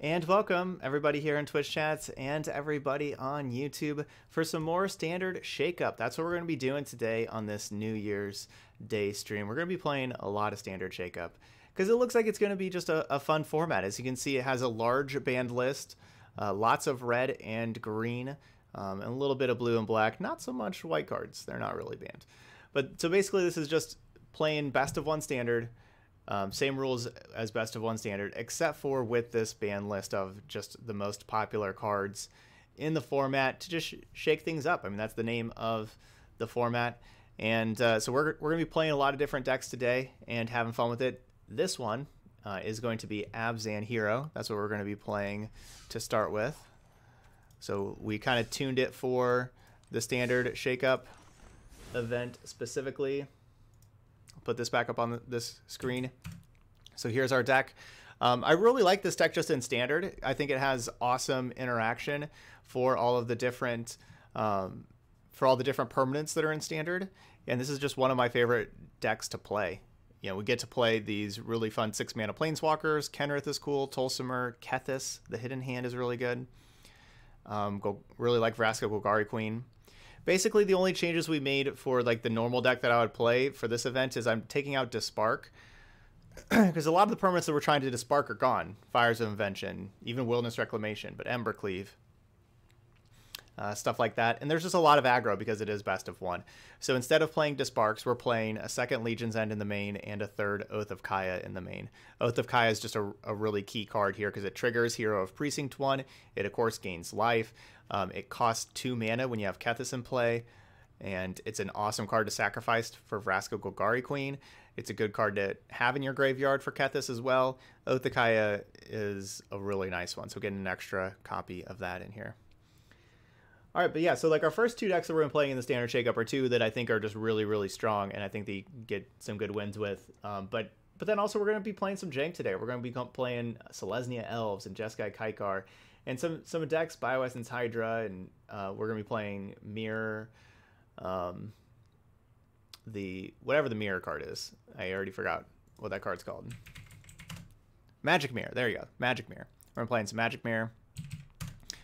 And welcome everybody here in Twitch chats and everybody on YouTube for some more standard shakeup. That's what we're going to be doing today on this New Year's Day stream. We're going to be playing a lot of standard shakeup because it looks like it's going to be just a fun format. As you can see, it has a large banned list, lots of red and green, and a little bit of blue and black. Not so much white cards. They're not really banned. But so basically this is just playing best of one standard. Same rules as best of one standard, except for with this ban list of just the most popular cards in the format to just shake things up. I mean, that's the name of the format. And so we're going to be playing a lot of different decks today and having fun with it. This one is going to be Abzan Hero. That's what we're going to be playing to start with. So we kind of tuned it for the standard shakeup event specifically. Put this back up on this screen. So here's our deck. I really like this deck just in standard. I think it has awesome interaction for all of the different permanents that are in standard. And this is just one of my favorite decks to play. You know, we get to play these really fun 6-mana planeswalkers. Kenrith is cool. Tolsimir, Kethis, the Hidden Hand is really good. Really like Vraska, Golgari Queen. Basically, the only changes we made for like the normal deck that I would play for this event is I'm taking out Despark because a lot of the permanents that we're trying to Despark are gone. Fires of Invention, even Wilderness Reclamation, but Embercleave, stuff like that. And there's just a lot of aggro because it is best of one. So instead of playing Desparks, we're playing a second Legion's End in the main and a third Oath of Kaya in the main. Oath of Kaya is just a really key card here because it triggers Hero of Precinct 1. It, of course, gains life. It costs 2 mana when you have Kethis in play, and it's an awesome card to sacrifice for Vraska Golgari Queen. It's a good card to have in your graveyard for Kethis as well. Oath of Kaya is a really nice one, so get an extra copy of that in here. All right, but yeah, so like our first two decks that we're going to be playing in the standard shakeup are two that I think are just really, really strong, and I think they get some good wins with. But then also we're going to be playing some jank today. We're going to be playing Selesnya Elves and Jeskai Kaikar. And some decks, Bioessence Hydra, and we're going to be playing Mirror, whatever the Mirror card is. I already forgot what that card's called. Magic Mirror. There you go. Magic Mirror. We're playing some Magic Mirror.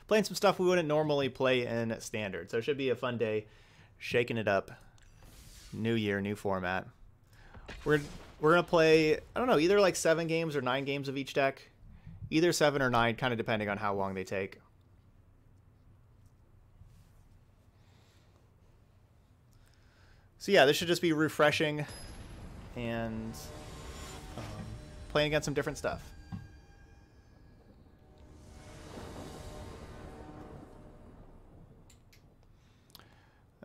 Playing some stuff we wouldn't normally play in Standard. So it should be a fun day. Shaking it up. New year, new format. We're going to play, I don't know, either like 7 games or 9 games of each deck. Either 7 or 9, kind of depending on how long they take. So yeah, this should just be refreshing and playing against some different stuff.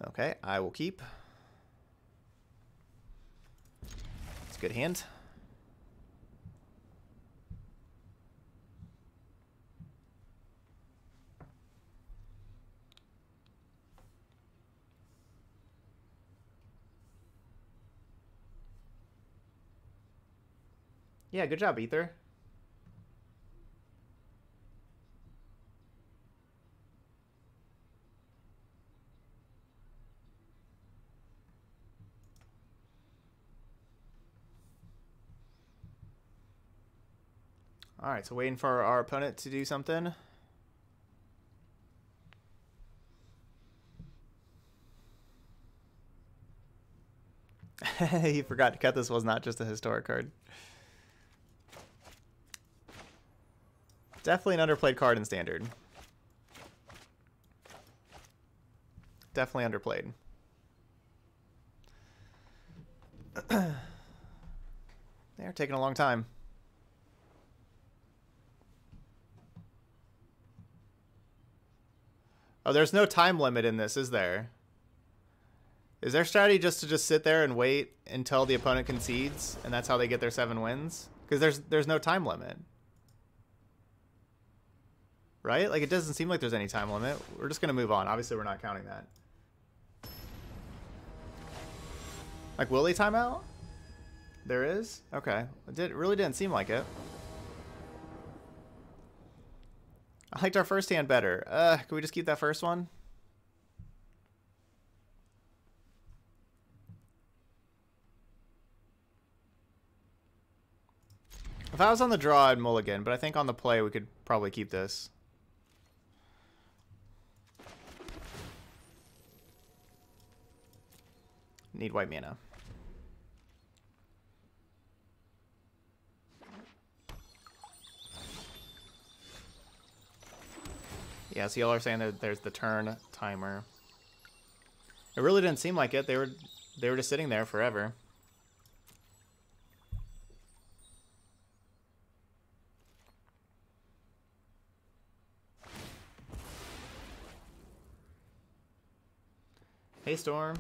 Okay, I will keep. It's a good hand. Yeah, good job, Ether. All right, so waiting for our opponent to do something. He forgot to cut. This was not just a historic card. Definitely an underplayed card in Standard. Definitely underplayed. They're taking a long time. Oh, there's no time limit in this, is there? Is their strategy just to sit there and wait until the opponent concedes, and that's how they get their 7 wins? Because there's no time limit. Right? Like, it doesn't seem like there's any time limit. We're just going to move on. Obviously, we're not counting that. Like, will they time out? There is? Okay. It really didn't seem like it. I liked our first hand better. Can we just keep that first one? If I was on the draw, I'd mulligan, but I think on the play, we could probably keep this. Need white mana. Yeah, so y'all are saying that there's the turn timer. It really didn't seem like it. They were just sitting there forever. Hey, Storm.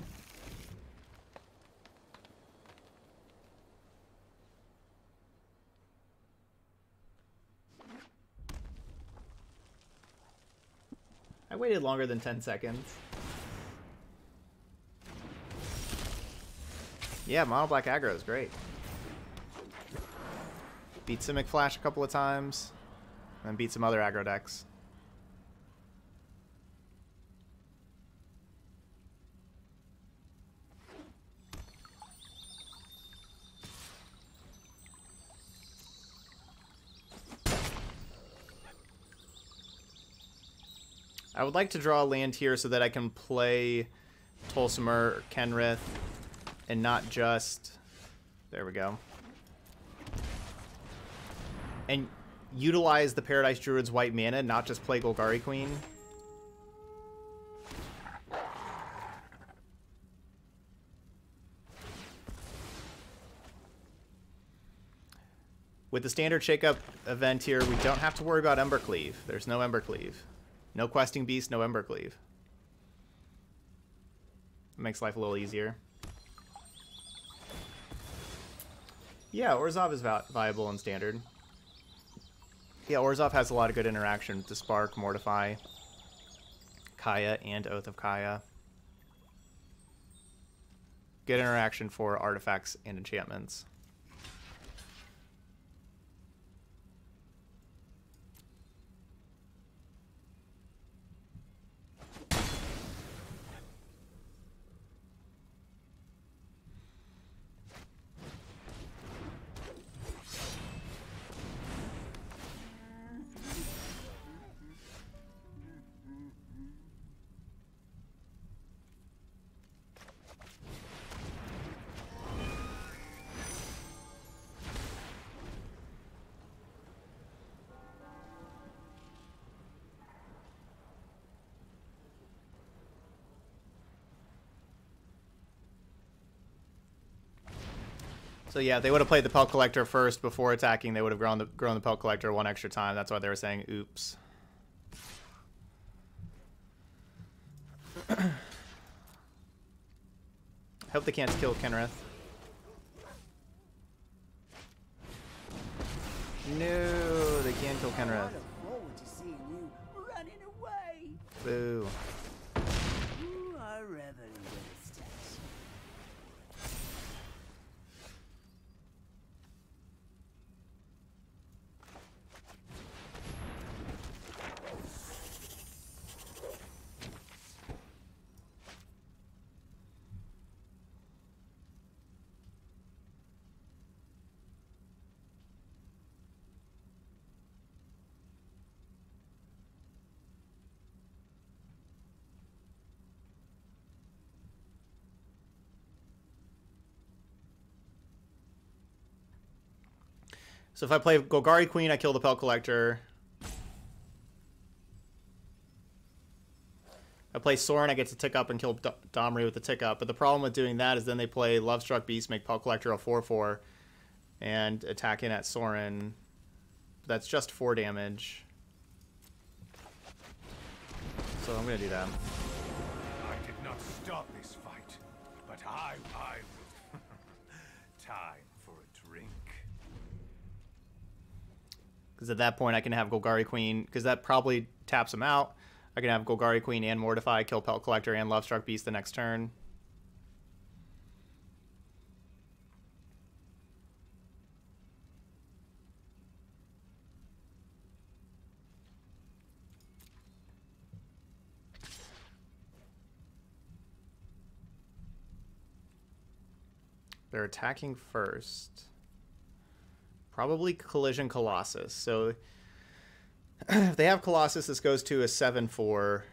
I waited longer than 10 seconds. Yeah, mono black aggro is great. Beat Simic Flash a couple of times, and then beat some other aggro decks. I would like to draw a land here so that I can play Tolsimir or Kenrith and not just... There we go. And utilize the Paradise Druid's white mana, not just play Golgari Queen. With the standard shakeup event here, we don't have to worry about Embercleave. There's no Embercleave. No Questing Beast, no Embercleave. Makes life a little easier. Yeah, Orzhov is viable in standard. Yeah, Orzhov has a lot of good interaction with Despark, Mortify, Kaya, and Oath of Kaya. Good interaction for artifacts and enchantments. So yeah, they would have played the Pelt Collector first before attacking. They would have grown the Pelt Collector one extra time. That's why they were saying, oops. Hope they can't kill Kenrith. No, they can't kill Kenrith. Boo. So if I play Golgari Queen, I kill the Pelt Collector. I play Sorin, I get to tick up and kill Domri with the tick up. But the problem with doing that is then they play Lovestruck Beast, make Pelt Collector a 4/4, and attack in at Sorin. That's just 4 damage. So I'm going to do that. I did not start this fight, but I will. Time. Because at that point, I can have Golgari Queen, because that probably taps him out. I can have Golgari Queen and Mortify, kill Pelt Collector and Lovestruck Beast the next turn. They're attacking first. Probably Collision Colossus. So if they have Colossus, this goes to a 7-4.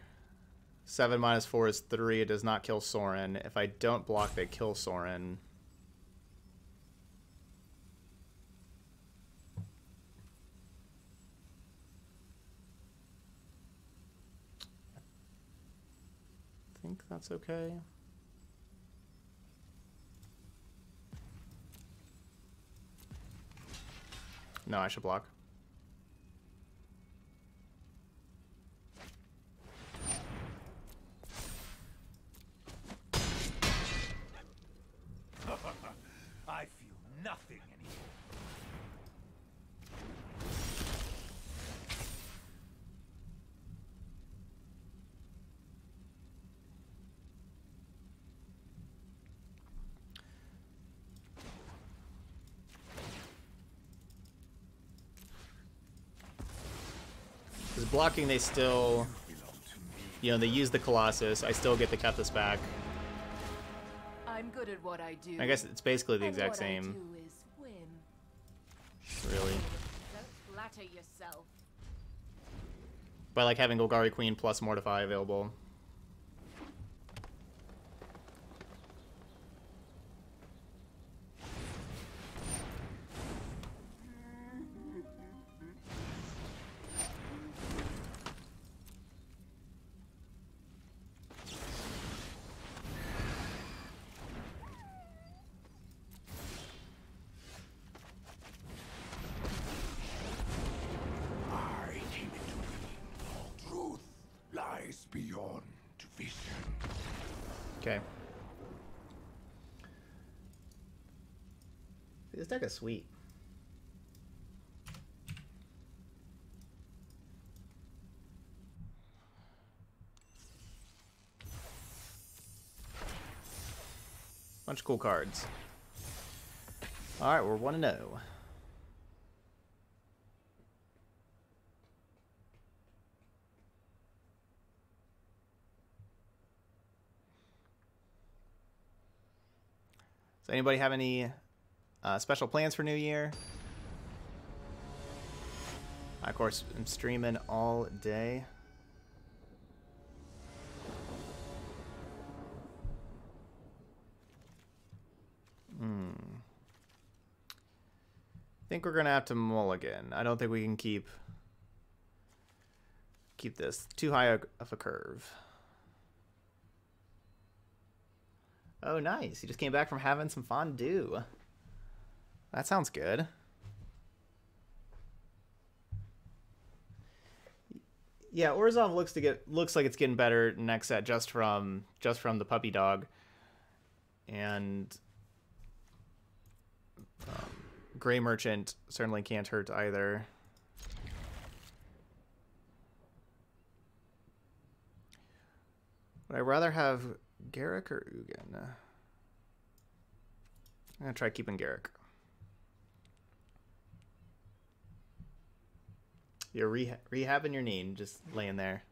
7 minus 4 is 3. It does not kill Sorin. If I don't block, they kill Sorin. I think that's okay. No, I should block. I feel nothing anymore. Because blocking, they still, you know, they use the Colossus. I still get the Kethis back. I'm good at what I do. I guess it's basically the exact same. Really. Don't flatter yourself. By like having Golgari Queen plus Mortify available. Like a sweet. Bunch of cool cards. All right, we're 1-0. Does anybody have any special plans for New Year? I, of course, am streaming all day. I think we're gonna have to mulligan. I don't think we can keep this too high of a curve. Oh, nice! You just came back from having some fondue. That sounds good. Yeah, Orzhov looks like it's getting better next set just from the puppy dog. And Gray Merchant certainly can't hurt either. Would I rather have Garruk or Ugin? I'm gonna try keeping Garruk. You're rehabbing your knee and just laying there.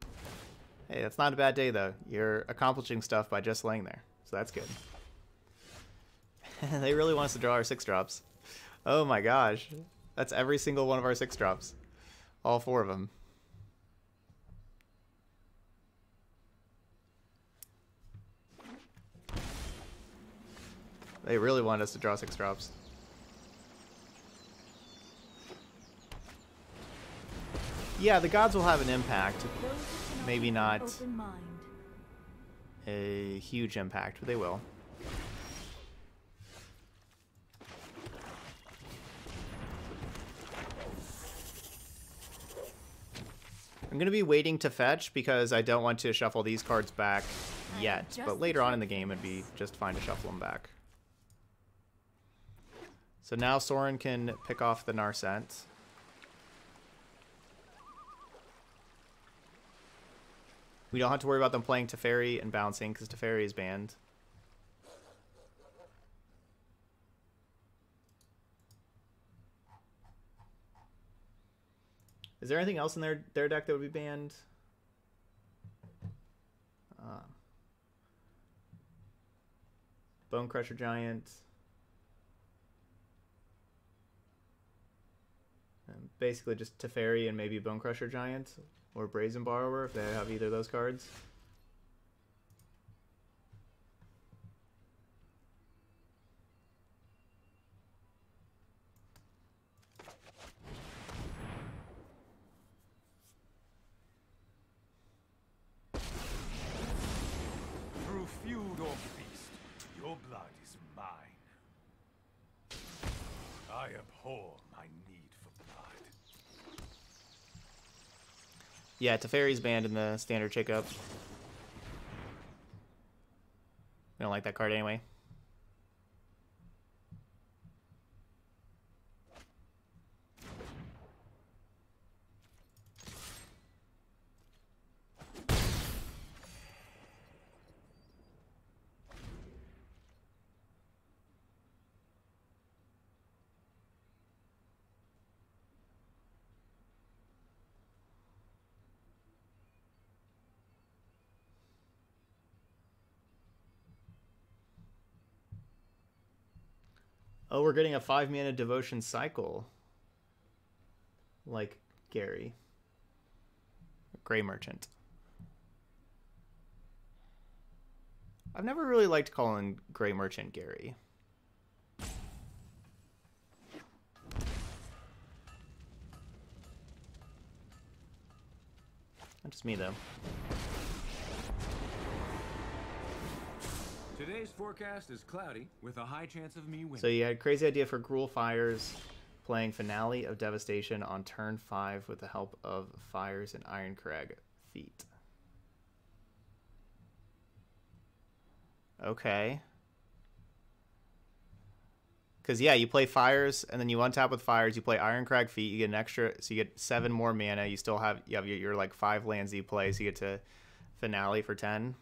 Hey, that's not a bad day, though. You're accomplishing stuff by just laying there, so that's good. They really want us to draw our 6-drops. Oh my gosh. That's every single one of our 6-drops. All 4 of them. They really want us to draw 6-drops. Yeah, the gods will have an impact. Maybe not a huge impact, but they will. I'm going to be waiting to fetch because I don't want to shuffle these cards back yet. But later on in the game, it'd be just fine to shuffle them back. So now Sorin can pick off the Narset. We don't have to worry about them playing Teferi and bouncing, because Teferi is banned. Is there anything else in their deck that would be banned? Bonecrusher Giant. basically just Teferi and maybe Bonecrusher Giant or Brazen Borrower if they have either of those cards. Yeah, Teferi's banned in the standard shakeup. I don't like that card anyway. Oh, we're getting a 5-mana devotion cycle. Like Gary. Gray Merchant. I've never really liked calling Gray Merchant Gary. Not just me, though. Today's forecast is cloudy with a high chance of me winning. So you had a crazy idea for Gruul Fires playing Finale of Devastation on turn 5 with the help of Fires and Ironcrag Feet. Okay. Because, yeah, you play Fires, and then you untap with Fires, you play Ironcrag Feet, you get an extra, so you get 7 more mana, you still have, you have your like 5 lands you play, so you get to Finale for 10.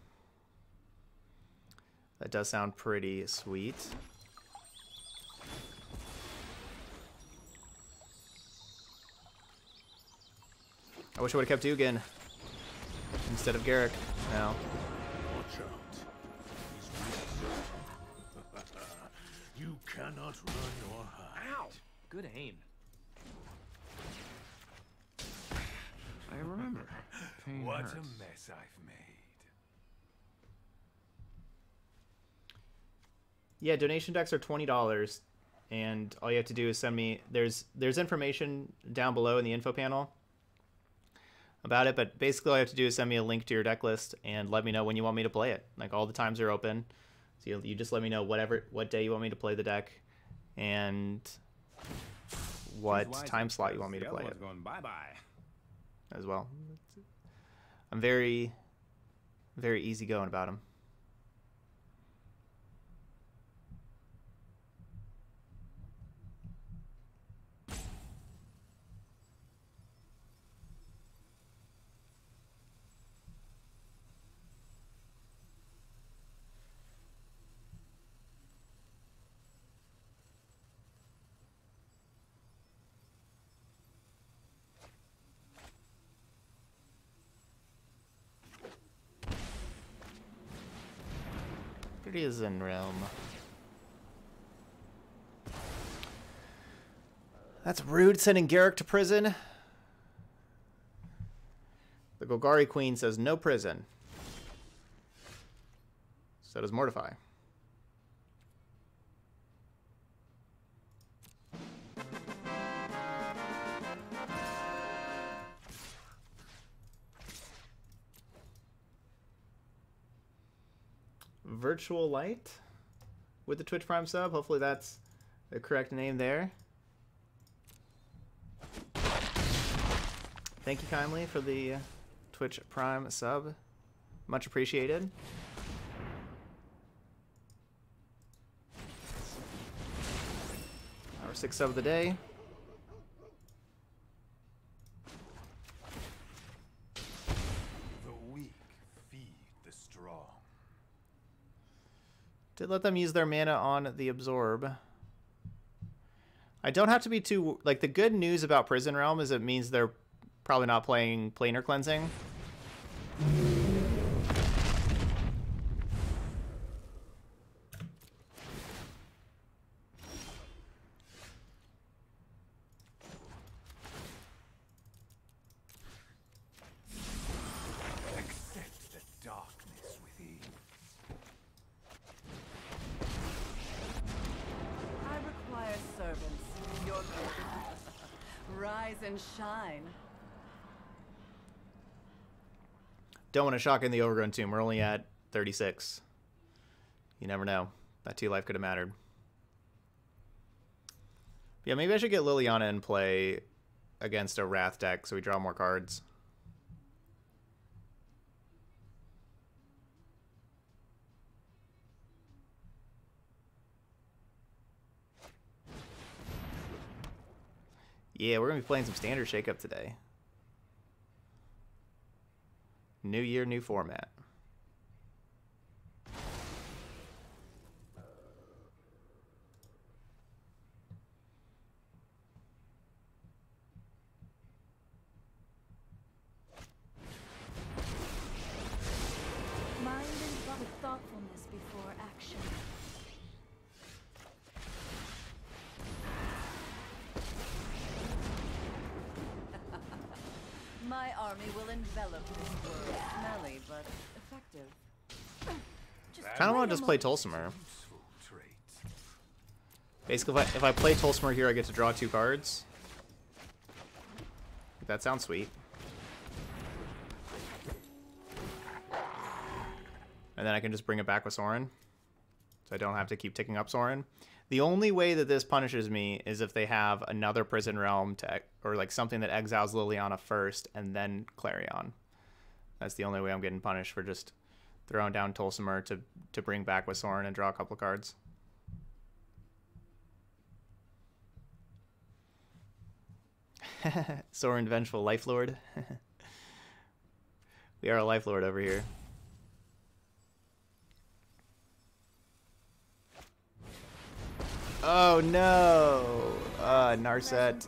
That does sound pretty sweet. I wish I would have kept Ugin instead of Garruk now. Watch out. You cannot run your hide. Ow! Good aim. I remember. Pain what hurts. A mess I've made. Yeah, donation decks are $20, and all you have to do is send me... There's information down below in the info panel about it, but basically all you have to do is send me a link to your deck list and let me know when you want me to play it. Like, all the times are open, so you just let me know what day you want me to play the deck and what time slot you want me to play it as well. I'm very, very easygoing about them. Prison Realm. That's rude, sending Garruk to prison. The Golgari Queen says no prison. So does Mortify. Virtual Light with the Twitch Prime sub. Hopefully that's the correct name there. Thank you kindly for the Twitch Prime sub. Much appreciated. Our 6th sub of the day. Did let them use their mana on the absorb. I don't have to be too... Like, the good news about Prison Realm is it means they're probably not playing Planar Cleansing. Rise and shine. Don't want to shock in the Overgrown Tomb. We're only at 36. You never know. That 2 life could have mattered. But yeah, maybe I should get Liliana in play against a Wrath deck so we draw more cards. Yeah, we're going to be playing some standard shakeup today. New year, new format. Mind and body thoughtfulness before action. My army will envelop this world. Smelly, but effective. Kind of want to just play Tolsimir. Basically, if I play Tolsimir here, I get to draw 2 cards. That sounds sweet. And then I can just bring it back with Sorin. So I don't have to keep ticking up Sorin. The only way that this punishes me is if they have another Prison Realm to, or like something that exiles Liliana first and then Clarion. That's the only way I'm getting punished for just throwing down Tolsimir to bring back with Sorin and draw a couple of cards. Sorin Vengeful Lifelord. We are a Lifelord over here. Oh no! Narset.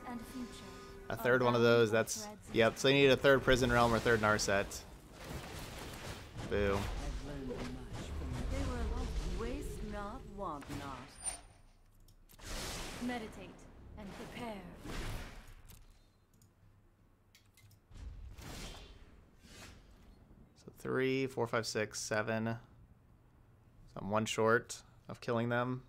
A third one of those, that's... Yep, so they need a third Prison Realm or third Narset. Boo. Meditate and prepare. So 3, 4, 5, 6, 7. So I'm 1 short of killing them.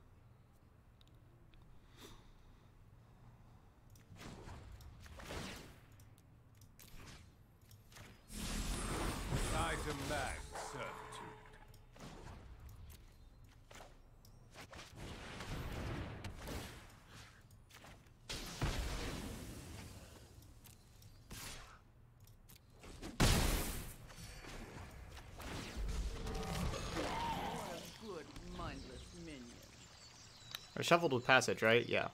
I shuffled with Passage, right? Yeah.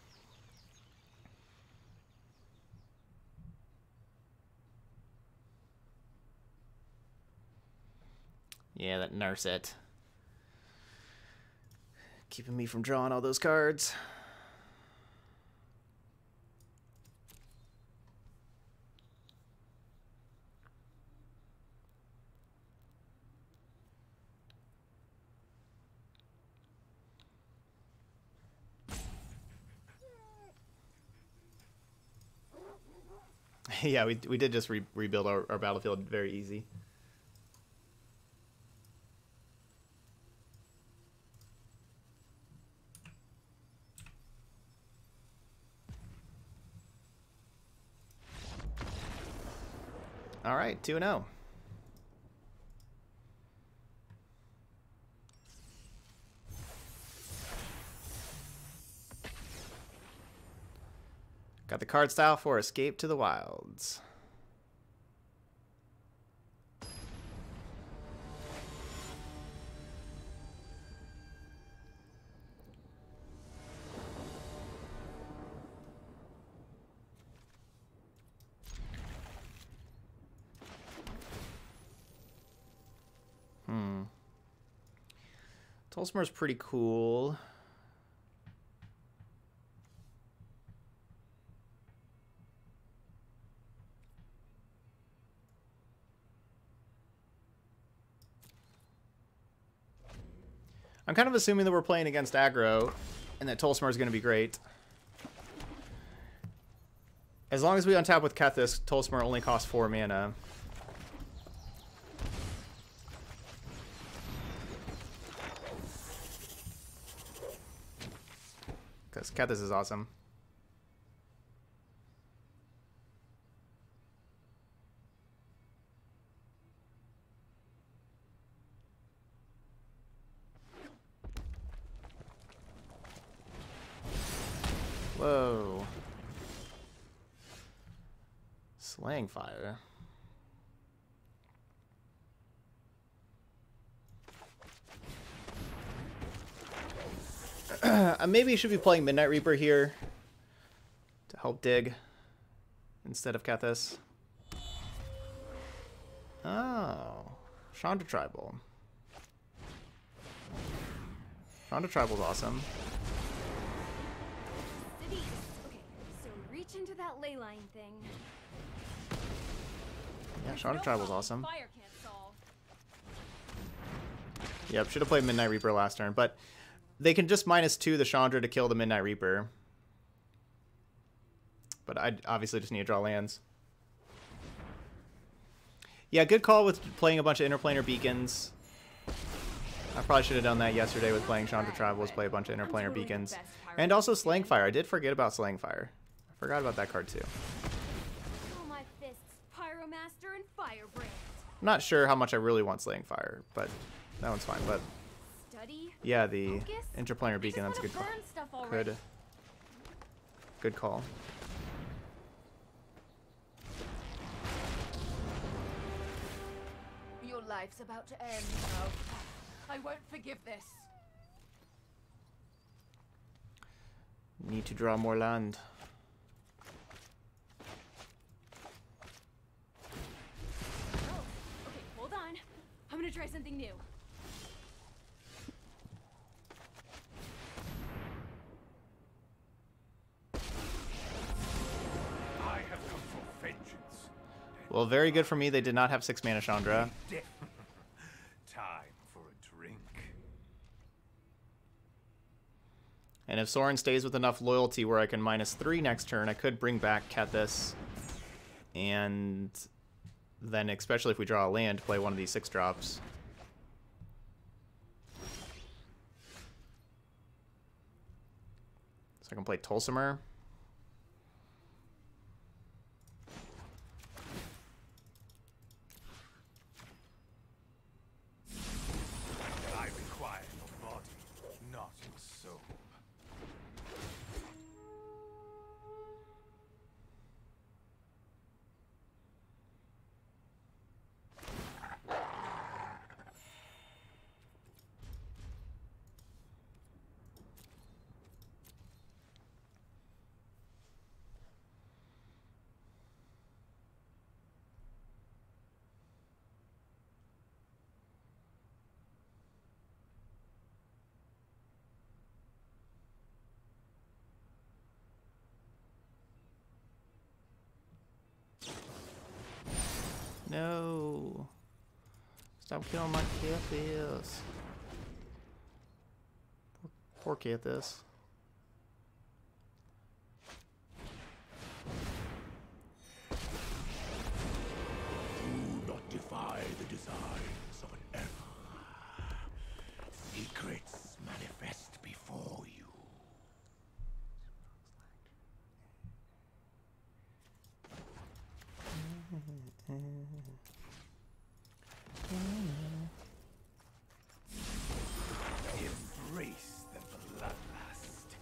Yeah, that Narset. Keeping me from drawing all those cards. Yeah, we did just rebuild our battlefield very easy. All right, 2-0. Got the card style for Escape to the Wilds. Tolsimir's pretty cool. I'm kind of assuming that we're playing against aggro and that Tolsimir is going to be great. As long as we untap with Kethis, Tolsimir only costs 4 mana. Because Kethis is awesome. Whoa. Slangfire. Maybe you should be playing Midnight Reaper here to help dig instead of Kethis. Oh. Chandra Tribal. Chandra Tribal's awesome. Okay, so reach into that ley line thing. Yeah, Chandra Tribal's awesome. Yep, should have played Midnight Reaper last turn, but they can just -2 the Chandra to kill the Midnight Reaper. But I obviously just need to draw lands. Yeah, good call with playing a bunch of Interplanar Beacons. I probably should have done that yesterday with playing Chandra Tribals, play a bunch of Interplanar Beacons. And also Slangfire. I did forget about Slangfire. I forgot about that card too. I'm not sure how much I really want Slangfire, but that one's fine. But yeah, the Interplanar Beacon, that's a good call. Good call. Your life's about to end now. I won't forgive this. Need to draw more land. Oh, okay, hold on. I'm gonna try something new. Well, very good for me. They did not have 6 mana Chandra. Time for a drink. And if Sorin stays with enough loyalty where I can -3 next turn, I could bring back Kethis. And then, especially if we draw a land, play one of these 6-drops. So I can play Tolsimir. No. Stop killing my Kethis. Poor Kethis. Do not defy the designs of an emperor. Secrets manifest before you. Embrace the bloodlust.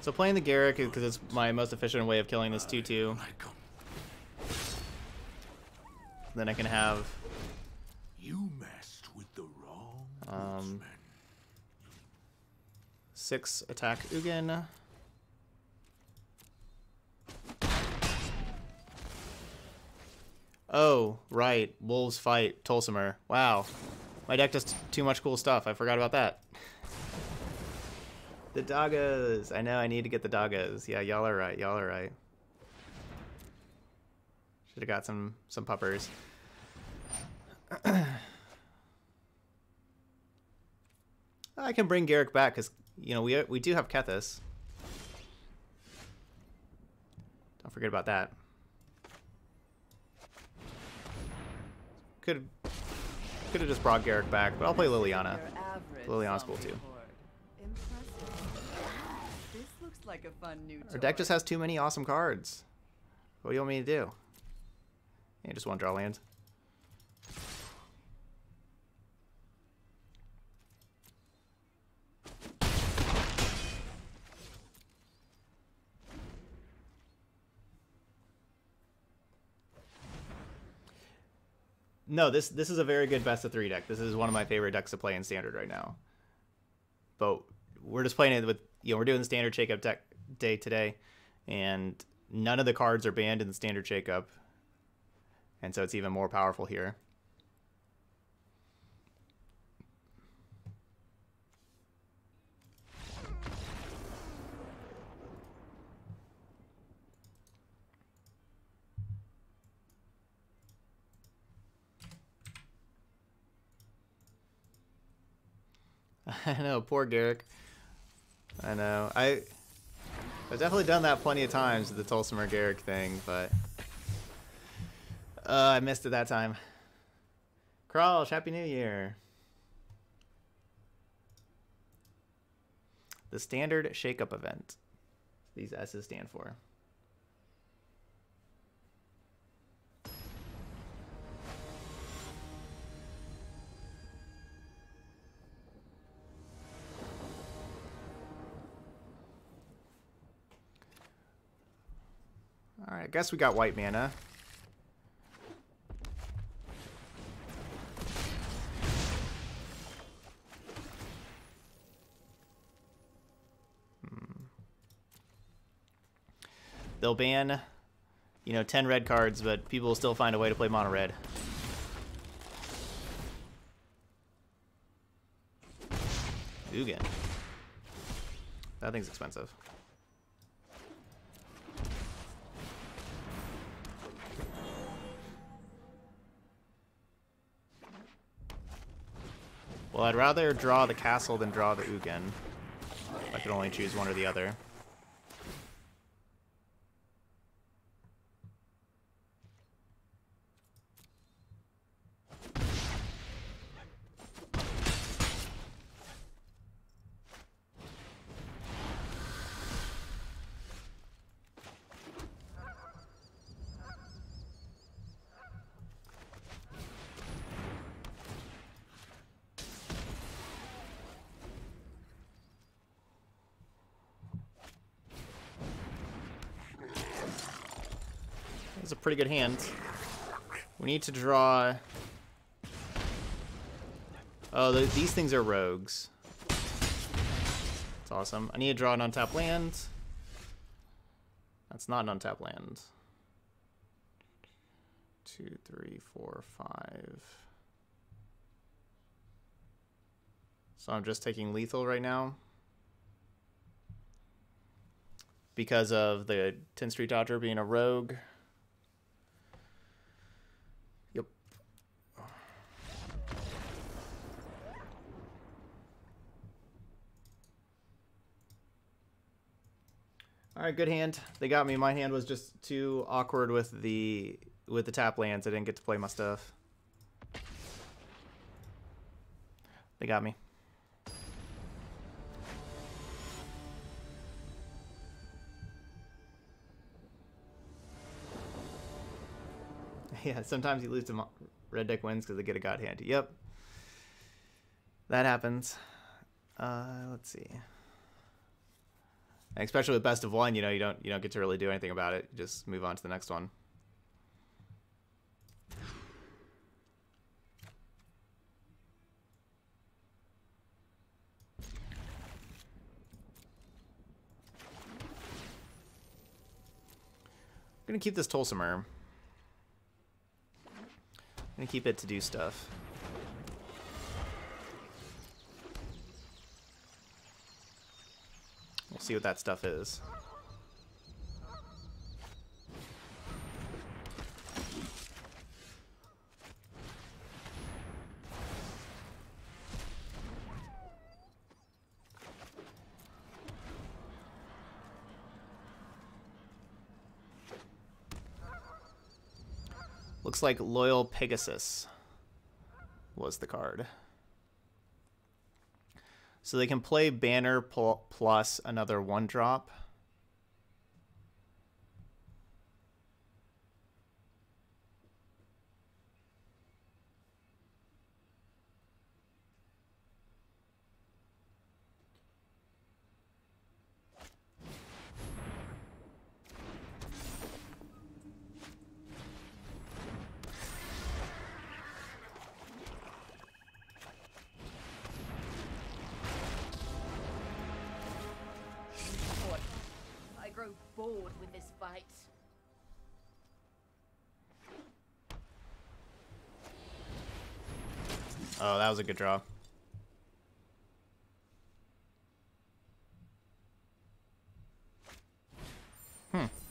So playing the Garruk is because it's my most efficient way of killing this 2/2. Then I can have. You messed with the wrong. 6 attack Ugin. Oh, right. Wolves fight Tolsimir. Wow. My deck does too much cool stuff. I forgot about that. The doggos. I know I need to get the doggos. Yeah, y'all are right. Y'all are right. Should have got some puppers. I can bring Garruk back because you know, we do have Kethis. Don't forget about that. Could have just brought Garruk back, but I'll play Liliana. Liliana's cool too. This looks like a fun new toy. Our deck just has too many awesome cards. What do you want me to do? I just want to draw lands. No, this is a very good best of three deck. This is one of my favorite decks to play in Standard right now. But we're just playing it with, you know, we're doing the Standard Shakeup deck day today, and none of the cards are banned in the Standard Shakeup, and so it's even more powerful here. I know, poor Garruk. I know. I've definitely done that plenty of times, the Tolsimir Garruk thing, but I missed it that time. Kralsh, Happy New Year. The Standard Shakeup event. These S's stand for. Alright, I guess we got white mana. They'll ban, you know, 10 red cards, but people will still find a way to play mono red. Ugin. That thing's expensive. Well, I'd rather draw the castle than draw the Ugin. I could only choose one or the other. It's a pretty good hand. We need to draw. Oh, these things are rogues. It's awesome. I need to draw an untapped land. That's not an untapped land. 2, 3, 4, 5. So I'm just taking lethal right now because of the 10th Street Dodger being a rogue. All right, good hand. They got me. My hand was just too awkward with the tap lands. I didn't get to play my stuff. They got me. Yeah, sometimes you lose to red deck wins because they get a god hand. Yep, that happens. Let's see. Especially with best of one, you know, you don't get to really do anything about it. You just move on to the next one. I'm gonna keep this Tolsimir. I'm gonna keep it to do stuff. We'll see what that stuff is. Looks like Loyal Pegasus was the card. So they can play Banner plus another 1-drop. grow bored with this fight. Oh, that was a good draw.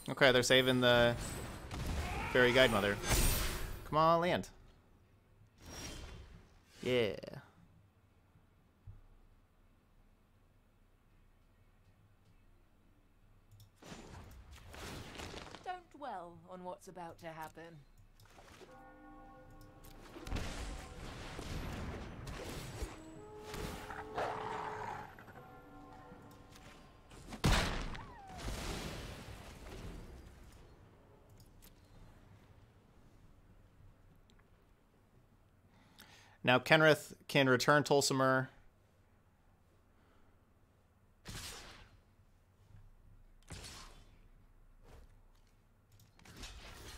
Okay, they're saving the fairy guide mother. Come on, land. Yeah. Don't dwell on what's about to happen. Now Kenrith can return Tolsimir.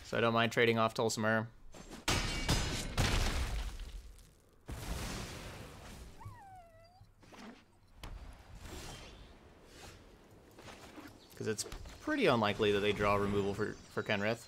So I don't mind trading off Tolsimir. Because it's pretty unlikely that they draw removal for Kenrith.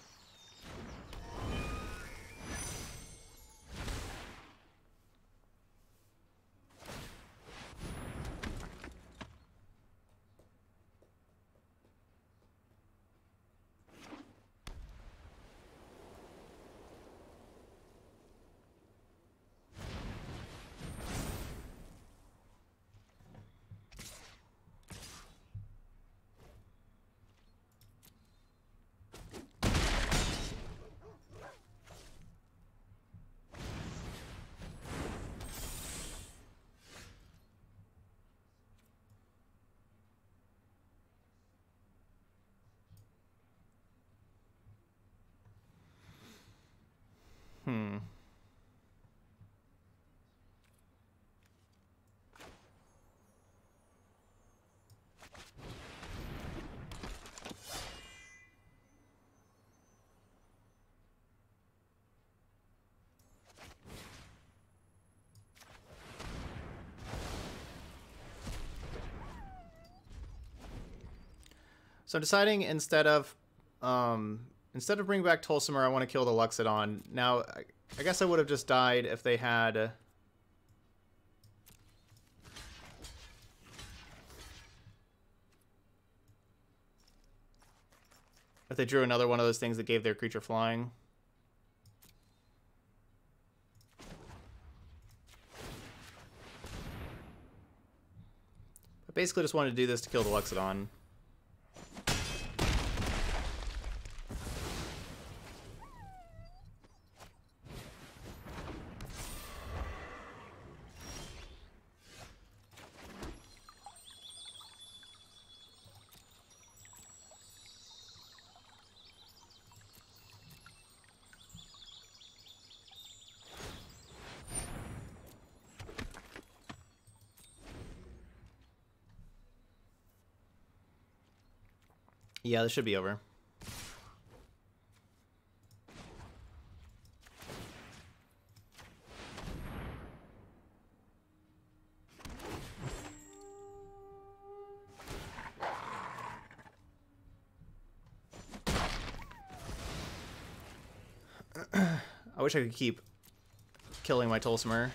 So I'm deciding instead of bringing back Tolsimir, I want to kill the Luxiodon. Now, I guess I would have just died if they had... if they drew another one of those things that gave their creature flying. I basically just wanted to do this to kill the Luxiodon. Yeah, this should be over. I wish I could keep killing my Tolsimir.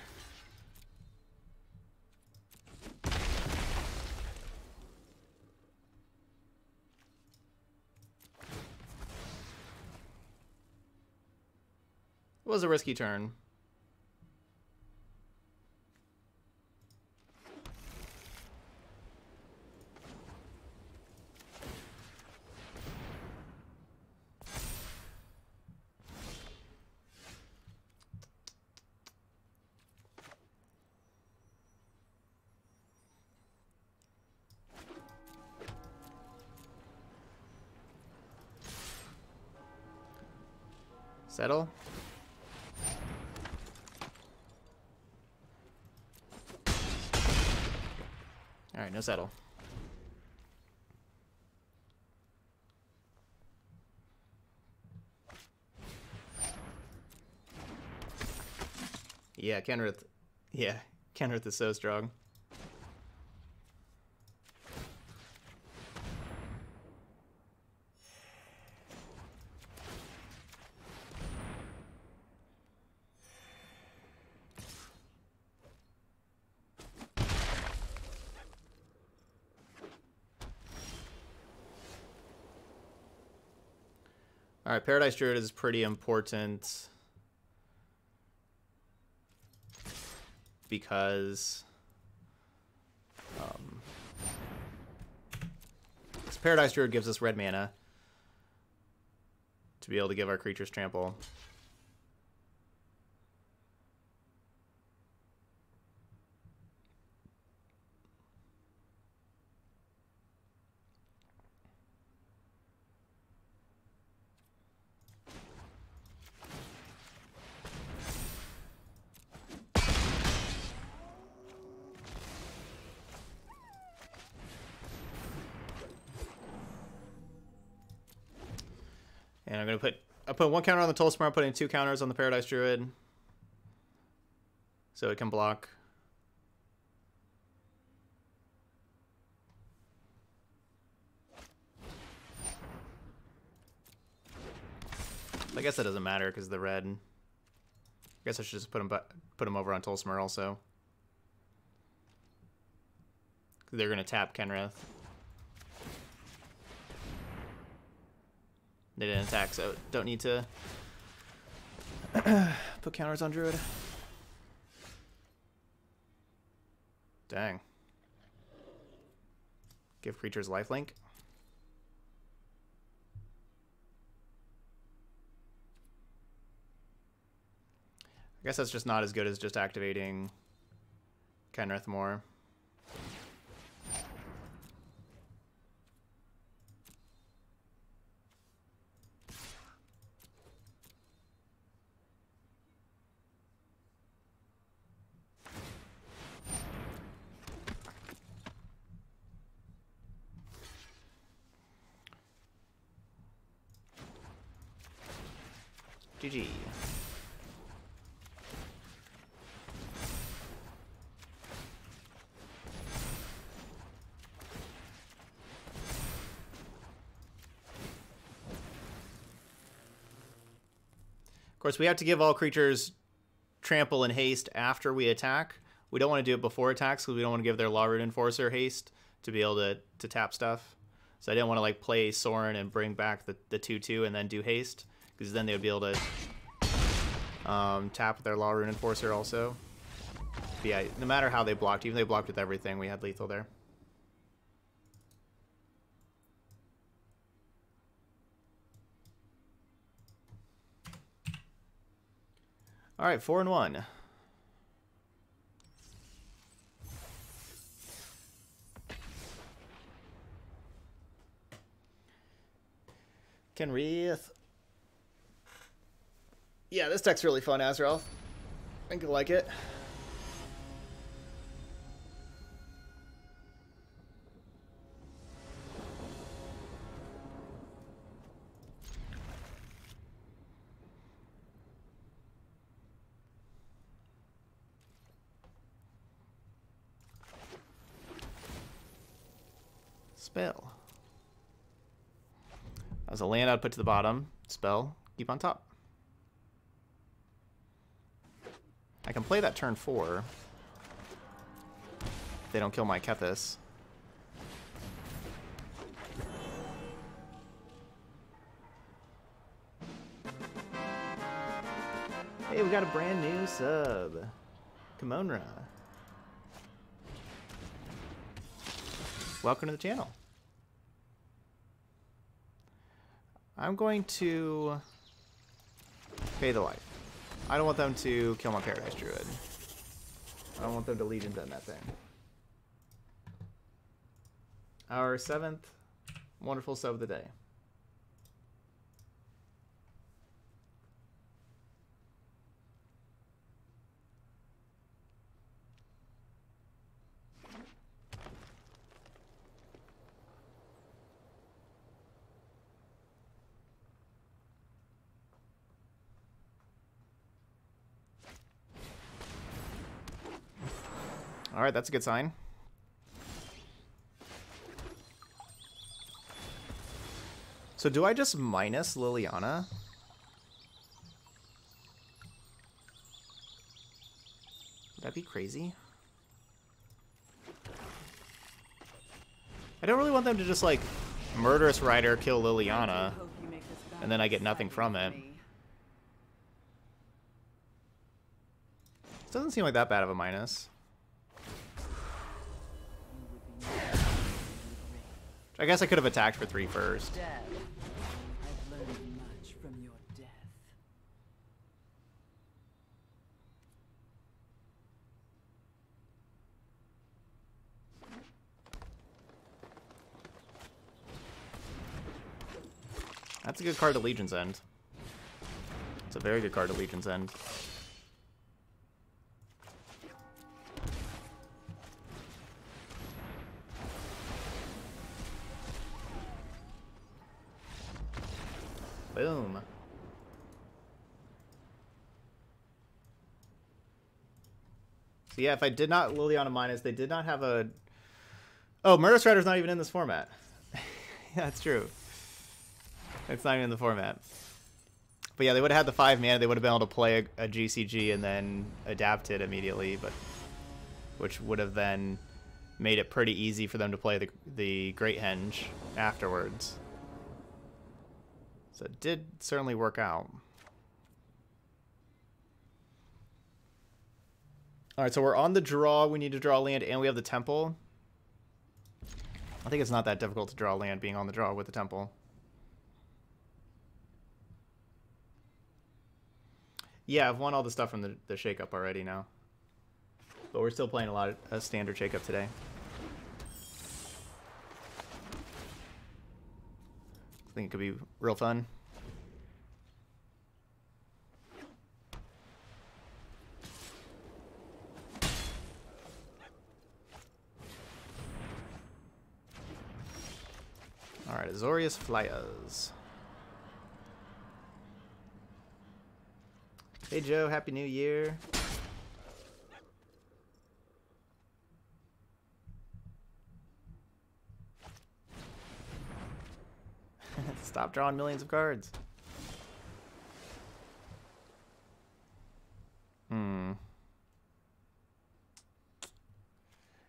Was a risky turn. Settle. No settle. Yeah, Kenrith. Yeah, Kenrith is so strong. All right, Paradise Druid is pretty important because Paradise Druid gives us red mana to be able to give our creatures trample. And I'm going to put, I put one counter on the Tolsimir, I'm putting two counters on the Paradise Druid. So it can block. I guess that doesn't matter because the red. I guess I should just put him over on Tolsimir also. They're going to tap Kenrith. They didn't attack, so don't need to put counters on Druid. Dang. Give creatures lifelink. I guess that's just not as good as just activating Kenrith more. GG. Of course, we have to give all creatures trample and haste after we attack. We don't want to do it before attacks because we don't want to give their Law Rune Enforcer haste to be able to tap stuff. So I didn't want to like play Sorin and bring back the 2/2 and then do haste. Because then they would be able to tap their Law Rune Enforcer also. But yeah, no matter how they blocked, even if they blocked with everything, we had lethal there. All right, 4-1. Kenrith. Yeah, this deck's really fun, Azrael. I think you'll like it. Spell. That was a land I'd put to the bottom. Spell, keep on top. I can play that turn 4 if they don't kill my Kethis. Hey, we got a brand new sub. Kimonra. Welcome to the channel. I'm going to pay the life. I don't want them to kill my Paradise Druid. I don't want them to Legion Bend that thing. Our 7th wonderful sub of the day. All right, that's a good sign. So do I just minus Liliana? Would that be crazy? I don't really want them to just like murderous rider kill Liliana And then I get nothing from it. This doesn't seem like that bad of a minus. I guess I could have attacked for 3 first. Death. I've learned much from your death. That's a good card to Legion's End. It's a very good card to Legion's End. Boom. So yeah, if I did not Liliana minus, they did not have a... Oh, Murder Strider's not even in this format. Yeah, that's true. It's not even in the format. But yeah, they would have had the 5 mana. They would have been able to play a GCG and then adapt it immediately, but which would have then made it pretty easy for them to play the Great Henge afterwards. So it did certainly work out. All right, so we're on the draw. We need to draw land, and we have the temple. I think it's not that difficult to draw land being on the draw with the temple. Yeah, I've won all the stuff from the shakeup already now. But we're still playing a lot of standard shakeup today. I think it could be real fun. All right, Azorius Flyers. Hey Joe, happy New Year. Stop drawing millions of cards.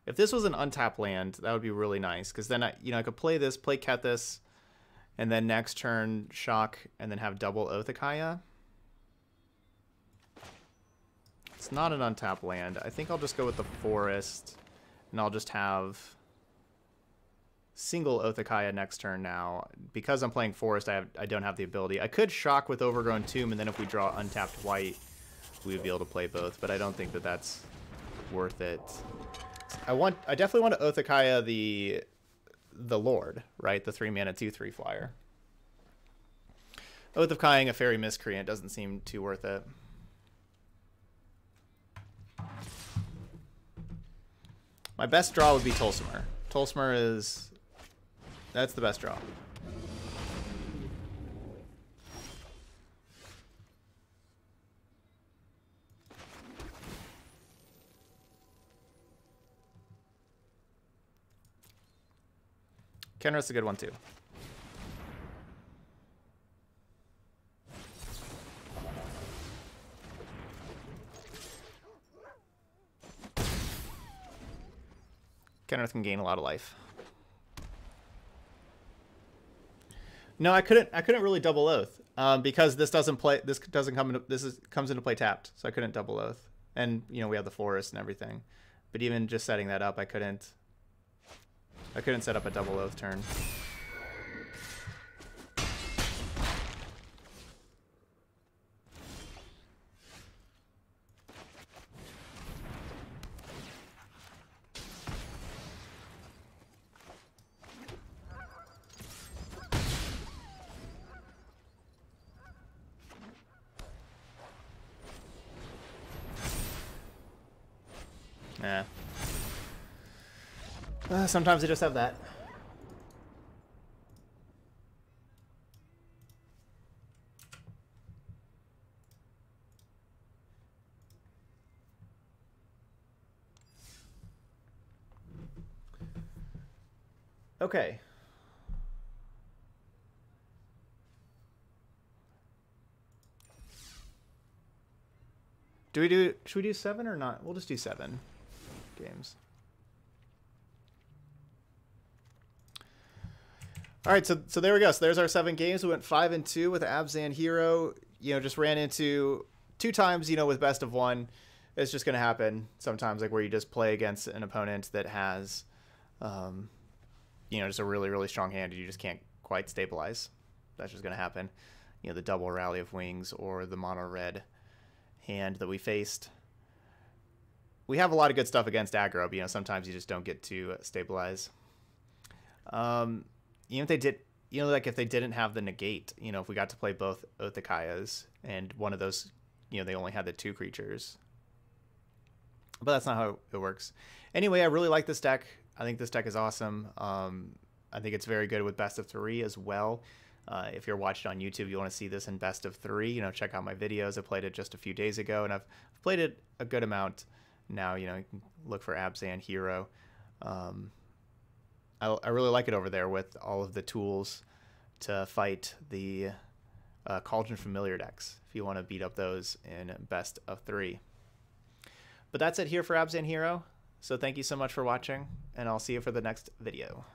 If this was an untapped land, that would be really nice, because then I could play this, play Kethis, and then next turn shock, and then have double Oath of Kaya. It's not an untapped land. I think I'll just go with the forest, and I'll just have single Oath of Kaya next turn now. Because I'm playing forest, I don't have the ability. I could shock with Overgrown Tomb, and then if we draw untapped white, we would be able to play both, but I don't think that that's worth it. I definitely want to Oath of Kaya the Lord, right? The 3-mana 2/3 flyer. Oath of Kayaing a Fairy Miscreant doesn't seem too worth it. My best draw would be Tolsimir. Tolsimir is... That's the best draw. Kenrith's a good one too. Kenrith can gain a lot of life. No, I couldn't really double oath because this doesn't play. This doesn't come into. This comes into play tapped, so I couldn't double oath. And you know we have the forest and everything, but even just setting that up, I couldn't set up a double oath turn. Sometimes I just have that. Okay. Should we do 7 or not? We'll just do 7 games. All right, so there we go. So there's our 7 games. We went 5-2 with Abzan Hero. You know, just ran into 2 times, you know, with best of 1. It's just going to happen sometimes, like where you just play against an opponent that has, you know, just a really, really strong hand and you just can't quite stabilize. That's just going to happen. You know, the double Rally of Wings or the mono red hand that we faced. We have a lot of good stuff against aggro, but, you know, sometimes you just don't get to stabilize. You know, if they did, you know, like if they didn't have the negate, you know, if we got to play both Oath of Kayas and one of those, you know, they only had the 2 creatures. But that's not how it works. Anyway, I really like this deck. I think this deck is awesome. I think it's very good with best of 3 as well. If you're watching on YouTube, you want to see this in best of 3, you know, check out my videos. I played it just a few days ago, and I've played it a good amount now. You know, you can look for Abzan Hero. I really like it over there with all of the tools to fight the Cauldron Familiar decks, if you want to beat up those in best of 3. But that's it here for Abzan Hero. So thank you so much for watching, and I'll see you for the next video.